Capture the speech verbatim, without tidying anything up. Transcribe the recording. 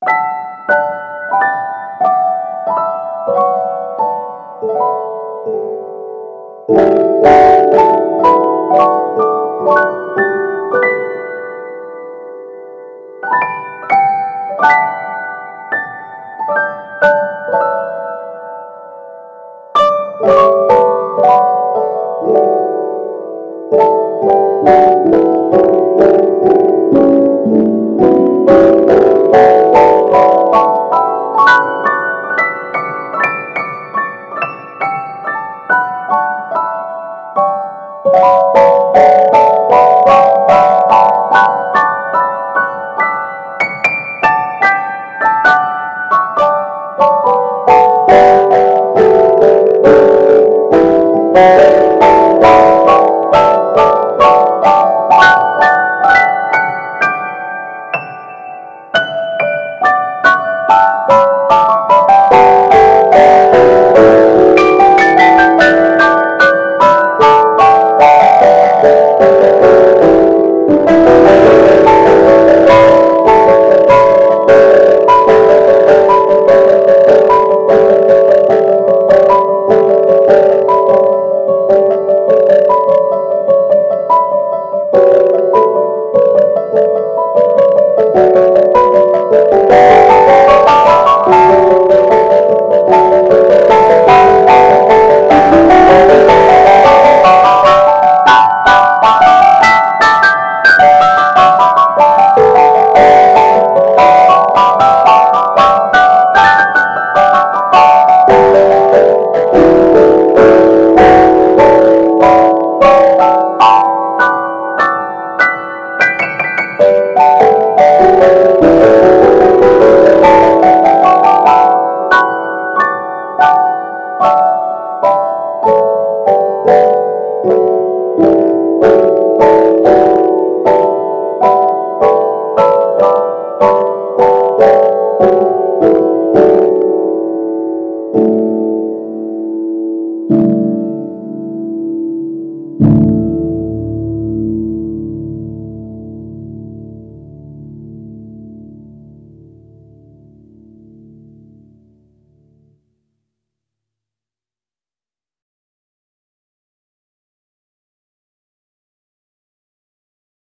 You